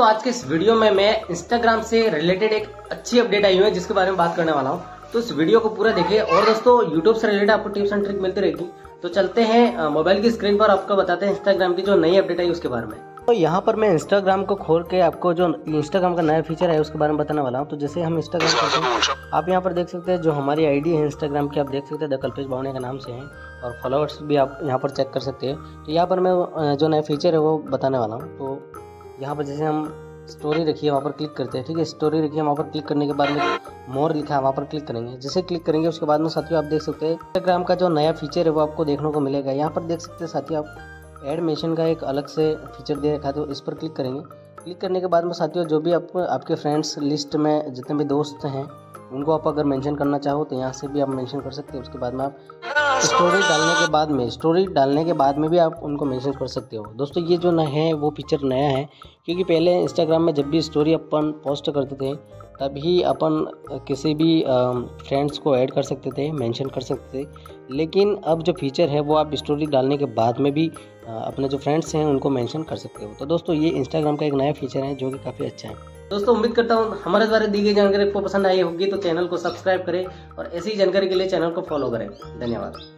दोस्तों आज के इस वीडियो में मैं इंस्टाग्राम से रिलेटेड एक अच्छी अपडेट आई हुई है जिसके बारे में बात करने वाला हूँ। तो इस वीडियो को पूरा देखिए और दोस्तों यूट्यूब से रिलेटेड आपको टिप्स एंड ट्रिक मिलती रहेगी। तो चलते हैं मोबाइल की स्क्रीन पर, आपको बताते हैं इंस्टाग्राम की जो नई अपडेट आई उसके बारे में। तो यहाँ पर मैं इंस्टाग्राम को खोल के आपको जो इंस्टाग्राम का नया फीचर है उसके बारे में बताने वाला हूँ। तो जैसे हम इंस्टाग्राम करते हैं, आप यहाँ पर देख सकते हैं जो हमारी आईडी है इंस्टाग्राम की, आप देख सकते हैं द कल्पेश बामणिया के नाम से है और फॉलोअर्स भी आप यहाँ पर चेक कर सकते हैं। तो यहाँ पर मैं जो नया फीचर है वो बताने वाला हूँ। तो यहाँ पर जैसे हम स्टोरी रखिए वहाँ पर क्लिक करते हैं, ठीक है, स्टोरी रखिए वहाँ पर क्लिक करने के बाद में मोर लिखा है वहाँ पर क्लिक करेंगे। जैसे क्लिक करेंगे उसके बाद में साथियों आप देख सकते हैं इंस्टाग्राम का जो नया फीचर है वो आपको देखने को मिलेगा। यहाँ पर देख सकते हैं साथियों आप एड मेंशन का एक अलग से फीचर दे रखा है, तो इस पर क्लिक करेंगे। क्लिक करने के बाद में साथियों जो भी आपको आपके फ्रेंड्स लिस्ट में जितने भी दोस्त हैं उनको आप अगर मेंशन करना चाहो तो यहाँ से भी आप मेंशन कर सकते हो। उसके बाद में आप स्टोरी डालने के बाद में भी आप उनको मेंशन कर सकते हो। दोस्तों ये जो है वो फीचर नया है, क्योंकि पहले इंस्टाग्राम में जब भी स्टोरी अपन पोस्ट करते थे तभी अपन किसी भी फ्रेंड्स को ऐड कर सकते थे, मेंशन कर सकते थे, लेकिन अब जो फीचर है वो आप स्टोरी डालने के बाद में भी अपने जो फ्रेंड्स हैं उनको मेंशन कर सकते हो। तो दोस्तों ये इंस्टाग्राम का एक नया फीचर है जो कि काफ़ी अच्छा है। दोस्तों उम्मीद करता हूँ हमारे द्वारा दी गई जानकारी आपको पसंद आई होगी। तो चैनल को सब्सक्राइब करें और ऐसी जानकारी के लिए चैनल को फॉलो करें। धन्यवाद।